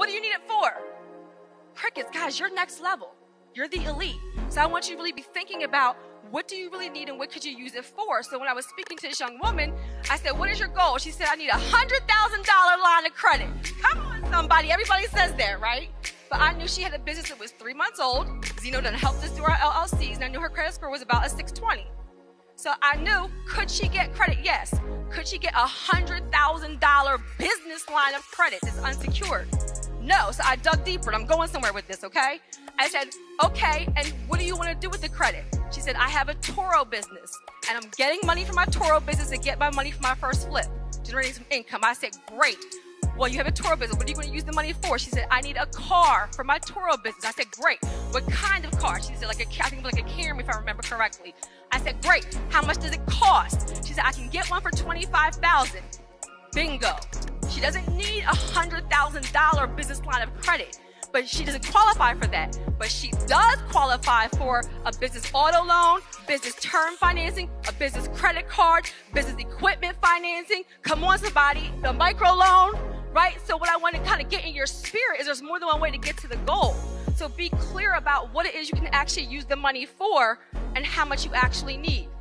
What do you need it for? Crickets, guys, you're next level. You're the elite. So I want you to really be thinking about what do you really need and what could you use it for? So when I was speaking to this young woman, I said, what is your goal? She said, I need a $100,000 line of credit. Come on, somebody. Everybody says that, right? But I knew she had a business that was 3 months old. Zeno done helped us through our LLCs, and I knew her credit score was about a 620. So I knew, could she get credit? Yes. Could she get a $100,000 business line of credit that's unsecured? No. So I dug deeper, and I'm going somewhere with this, okay? I said, okay, and what do you want to do with the credit? She said, I have a Turo business, and I'm getting money from my Turo business to get my money from my first flip, generating some income. I said, great. Well, you have a Turo business. What are you going to use the money for? She said, I need a car for my Turo business. I said, great. What kind of car? She said, I think like a Camry, if I remember correctly. I said, great. How much does it cost? She said, I can get one for $25,000. Bingo. She doesn't need a $100,000 business line of credit, but she doesn't qualify for that. But she does qualify for a business auto loan, business term financing, a business credit card, business equipment financing. Come on, somebody, a micro loan. Right? So what I want to kind of get in your spirit is there's more than one way to get to the goal. So be clear about what it is you can actually use the money for and how much you actually need.